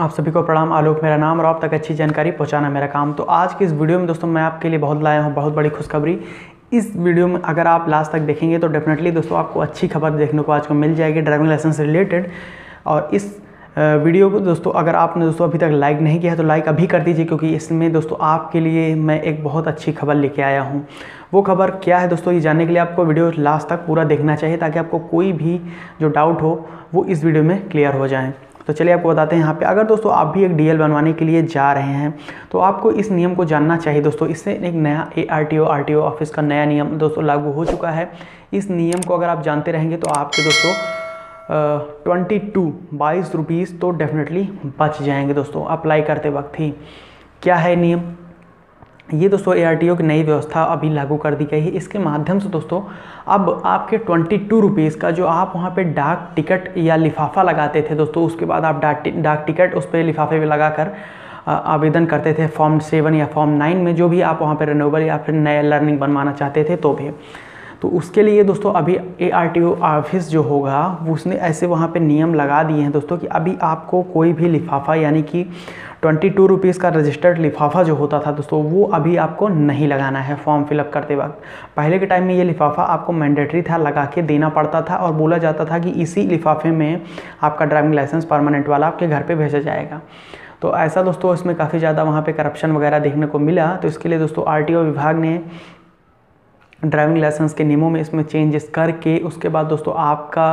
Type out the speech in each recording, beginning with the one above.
आप सभी को प्रणाम। आलोक मेरा नाम और आप तक अच्छी जानकारी पहुंचाना मेरा काम। तो आज की इस वीडियो में दोस्तों मैं आपके लिए बहुत लाया हूं बहुत बड़ी खुशखबरी। इस वीडियो में अगर आप लास्ट तक देखेंगे तो डेफिनेटली दोस्तों आपको अच्छी खबर देखने को आज को मिल जाएगी ड्राइविंग लाइसेंस से रिलेटेड। और इस वीडियो को दोस्तों अगर आपने दोस्तों अभी तक लाइक नहीं किया है तो लाइक अभी कर दीजिए, क्योंकि इसमें दोस्तों आपके लिए मैं एक बहुत अच्छी खबर लेके आया हूँ। वो खबर क्या है दोस्तों, ये जानने के लिए आपको वीडियो लास्ट तक पूरा देखना चाहिए ताकि आपको कोई भी जो डाउट हो वो इस वीडियो में क्लियर हो जाए। तो चलिए आपको बताते हैं। यहाँ पे अगर दोस्तों आप भी एक डीएल बनवाने के लिए जा रहे हैं तो आपको इस नियम को जानना चाहिए दोस्तों। इससे एक नया आरटीओ ऑफिस का नया नियम दोस्तों लागू हो चुका है। इस नियम को अगर आप जानते रहेंगे तो आपके दोस्तों 22 रुपीज़ तो डेफिनेटली बच जाएंगे दोस्तों अप्लाई करते वक्त ही। क्या है नियम ये दोस्तों, ARTO की नई व्यवस्था अभी लागू कर दी गई है। इसके माध्यम से दोस्तों अब आपके 22 रुपीज़ का जो आप वहाँ पे डाक टिकट या लिफाफा लगाते थे दोस्तों, उसके बाद आप डाक टिकट उस पर लिफाफे में लगाकर आवेदन करते थे फॉर्म 7 या फॉर्म 9 में, जो भी आप वहाँ पे रिन्यूएबल या फिर नया लर्निंग बनवाना चाहते थे तो भी। तो उसके लिए दोस्तों अभी ARTO ऑफिस जो होगा उसने ऐसे वहाँ पे नियम लगा दिए हैं दोस्तों कि अभी आपको कोई भी लिफाफा यानी कि 22 रुपीज़ का रजिस्टर्ड लिफाफा जो होता था दोस्तों वो अभी आपको नहीं लगाना है फॉर्म फिलअप करते वक्त। पहले के टाइम में ये लिफाफा आपको मैंडेटरी था, लगा के देना पड़ता था और बोला जाता था कि इसी लिफाफे में आपका ड्राइविंग लाइसेंस परमानेंट वाला आपके घर पर भेजा जाएगा। तो ऐसा दोस्तों इसमें काफ़ी ज़्यादा वहाँ पर करप्शन वगैरह देखने को मिला। तो इसके लिए दोस्तों RTO विभाग ने ड्राइविंग लाइसेंस के नियमों में इसमें चेंजेस करके उसके बाद दोस्तों आपका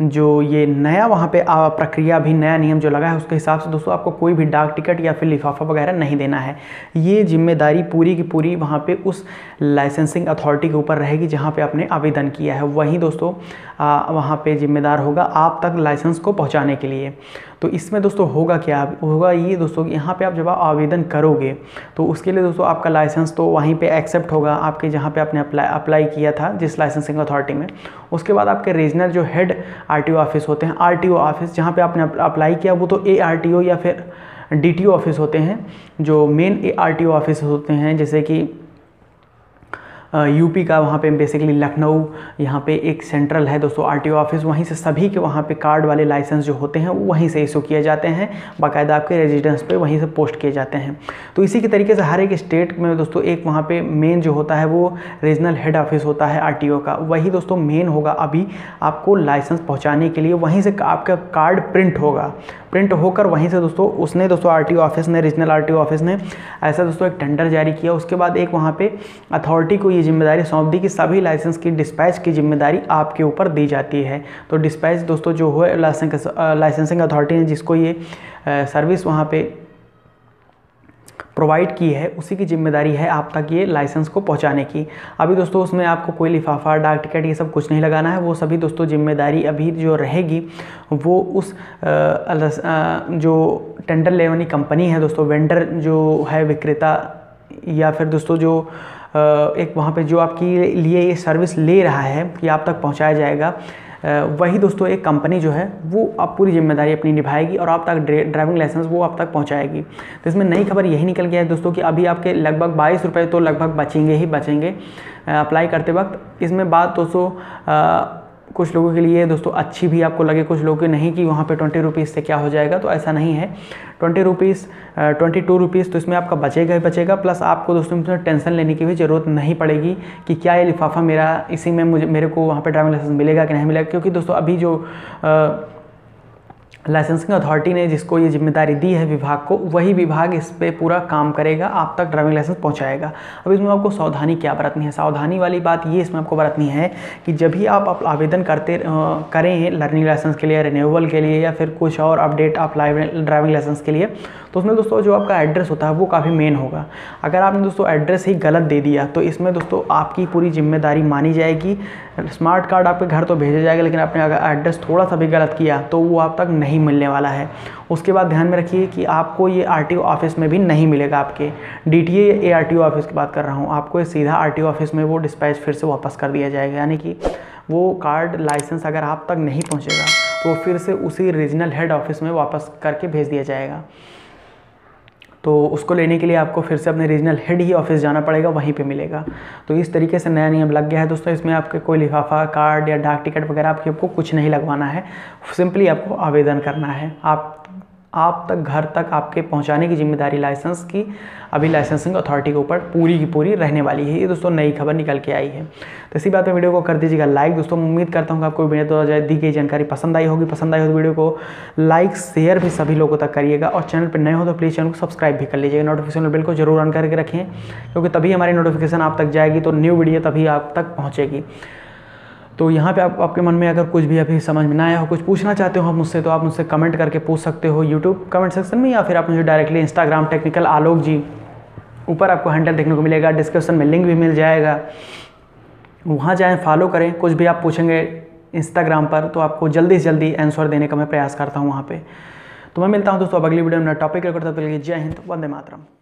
जो ये नया वहाँ पे प्रक्रिया भी नया नियम जो लगा है उसके हिसाब से दोस्तों आपको कोई भी डाक टिकट या फिर लिफाफा वगैरह नहीं देना है। ये जिम्मेदारी पूरी की पूरी वहाँ पे उस लाइसेंसिंग अथॉरिटी के ऊपर रहेगी जहाँ पे आपने आवेदन किया है, वहीं दोस्तों वहाँ पर जिम्मेदार होगा आप तक लाइसेंस को पहुँचाने के लिए। तो इसमें दोस्तों होगा क्या होगा ये दोस्तों, यहाँ पे आप जब आवेदन करोगे तो उसके लिए दोस्तों आपका लाइसेंस तो वहीं पे एक्सेप्ट होगा आपके जहाँ पे आपने अप्लाई किया था जिस लाइसेंसिंग अथॉरिटी में। उसके बाद आपके रीजनल जो हेड आरटीओ ऑफिस होते हैं, आरटीओ ऑफिस जहाँ पे आपने अप्लाई किया वो तो ARTO या फिर DTO ऑफिस होते हैं जो मेन ARTO ऑफिस होते हैं, जैसे कि यूपी का वहाँ पे बेसिकली लखनऊ यहाँ पे एक सेंट्रल है दोस्तों RTO ऑफिस, वहीं से सभी के वहाँ पे कार्ड वाले लाइसेंस जो होते हैं वहीं से इशू किए जाते हैं, बाकायदा आपके रेजिडेंस पे वहीं से पोस्ट किए जाते हैं। तो इसी के तरीके से हर एक स्टेट में दोस्तों एक वहाँ पे मेन जो होता है वो रीजनल हेड ऑफिस होता है RTO का, वही दोस्तों मेन होगा अभी आपको लाइसेंस पहुँचाने के लिए। वहीं से आपका कार्ड प्रिंट होगा, प्रिंट होकर वहीं से दोस्तों उसने दोस्तों RTO ऑफिस ने रीजनल RTO ऑफिस ने ऐसा दोस्तों एक टेंडर जारी किया। उसके बाद एक वहाँ पे अथॉरिटी को ये जिम्मेदारी सौंप दी कि सभी लाइसेंस की डिस्पैच की जिम्मेदारी आपके ऊपर दी जाती है। तो डिस्पैच दोस्तों जो है लाइसेंसिंग अथॉरिटी ने जिसको ये सर्विस वहाँ पे प्रोवाइड की है उसी की जिम्मेदारी है आप तक ये लाइसेंस को पहुंचाने की। अभी दोस्तों उसमें आपको कोई लिफाफा डाक टिकट ये सब कुछ नहीं लगाना है, वो सभी दोस्तों जिम्मेदारी अभी जो रहेगी वो उस जो टेंडर लेने वाली कंपनी है दोस्तों, वेंडर जो है विक्रेता या फिर दोस्तों जो एक वहाँ पे जो आपके लिए ये सर्विस ले रहा है कि आप तक पहुँचाया जाएगा, वही दोस्तों एक कंपनी जो है वो आप पूरी जिम्मेदारी अपनी निभाएगी और आप तक ड्राइविंग लाइसेंस वो आप तक पहुंचाएगी। तो इसमें नई खबर यही निकल गया है दोस्तों कि अभी आपके लगभग 22 रुपये तो लगभग बचेंगे ही बचेंगे अप्लाई करते वक्त। इसमें बात दोस्तों कुछ लोगों के लिए दोस्तों अच्छी भी आपको लगे, कुछ लोगों के नहीं कि वहाँ पे 20 रुपीज़ से क्या हो जाएगा, तो ऐसा नहीं है। 22 रुपीज़ तो इसमें आपका बचेगा ही बचेगा, प्लस आपको दोस्तों इसमें टेंशन लेने की भी ज़रूरत नहीं पड़ेगी कि क्या ये लिफाफा मेरा इसी में मेरे को वहाँ पर ड्राइविंग लाइसेंस मिलेगा कि नहीं मिलेगा, क्योंकि दोस्तों अभी जो लाइसेंसिंग अथॉरिटी ने जिसको ये जिम्मेदारी दी है विभाग को, वही विभाग इस पे पूरा काम करेगा आप तक ड्राइविंग लाइसेंस पहुंचाएगा। अब इसमें आपको सावधानी क्या बरतनी है, सावधानी वाली बात ये इसमें आपको बरतनी है कि जब भी आप आवेदन करें लर्निंग लाइसेंस के लिए, रिन्यूअल के लिए या फिर कुछ और अपडेट आप ड्राइविंग लाइसेंस के लिए, तो उसमें दोस्तों जो आपका एड्रेस होता है वो काफ़ी मेन होगा। अगर आपने दोस्तों एड्रेस ही गलत दे दिया तो इसमें दोस्तों आपकी पूरी जिम्मेदारी मानी जाएगी। स्मार्ट कार्ड आपके घर तो भेजा जाएगा लेकिन आपने अगर एड्रेस थोड़ा सा भी गलत किया तो वो आप तक नहीं मिलने वाला है। उसके बाद ध्यान में रखिए कि आपको ये RTO ऑफिस में भी नहीं मिलेगा, आपके DTA या ARTO ऑफिस की बात कर रहा हूँ, आपको ये सीधा RTO ऑफिस में वो डिस्पैच फिर से वापस कर दिया जाएगा। यानी कि वो कार्ड लाइसेंस अगर आप तक नहीं पहुँचेगा तो फिर से उसी रीजनल हेड ऑफिस में वापस करके भेज दिया जाएगा। तो उसको लेने के लिए आपको फिर से अपने रीजनल हेड ही ऑफिस जाना पड़ेगा, वहीं पे मिलेगा। तो इस तरीके से नया नियम लग गया है दोस्तों। इसमें आपके कोई लिफाफा कार्ड या डाक टिकट वगैरह आपको कुछ नहीं लगवाना है, सिंपली आपको आवेदन करना है। आप आप तक घर तक आपके पहुंचाने की जिम्मेदारी लाइसेंस की अभी लाइसेंसिंग अथॉरिटी के ऊपर पूरी की पूरी रहने वाली है। ये दोस्तों नई खबर निकल के आई है। तो इसी बात पे वीडियो को कर दीजिएगा लाइक। दोस्तों उम्मीद करता हूँ कि आपको वीडियो द्वारा दी गई जानकारी पसंद आई होगी। पसंद आई हो तो वीडियो को लाइक शेयर भी सभी लोगों तक करिएगा, और चैनल पर नए हो तो प्लीज़ चैनल को सब्सक्राइब भी कर लीजिएगा। नोटिफिकेशन बेल को जरूर ऑन करके रखें, क्योंकि तभी हमारी नोटिफिकेशन आप तक जाएगी तो न्यू वीडियो तभी आप तक पहुँचेगी। तो यहाँ पे आपके मन में अगर कुछ भी अभी समझ में ना आया हो, कुछ पूछना चाहते हो आप मुझसे, तो आप मुझसे कमेंट करके पूछ सकते हो यूट्यूब कमेंट सेक्शन में, या फिर आप मुझे directly Instagram technical Alok ji ऊपर आपको हैंडल देखने को मिलेगा, डिस्क्रिप्शन में लिंक भी मिल जाएगा, वहाँ जाएँ फॉलो करें। कुछ भी आप पूछेंगे इंस्टाग्राम पर तो आपको जल्दी से जल्दी आंसर देने का मैं प्रयास करता हूँ वहाँ पर। तो मैं मिलता हूँ दोस्तों अब अगली वीडियो में नया टॉपिक लेकर। तब तक के लिए जय हिंद, वंदे मातरम।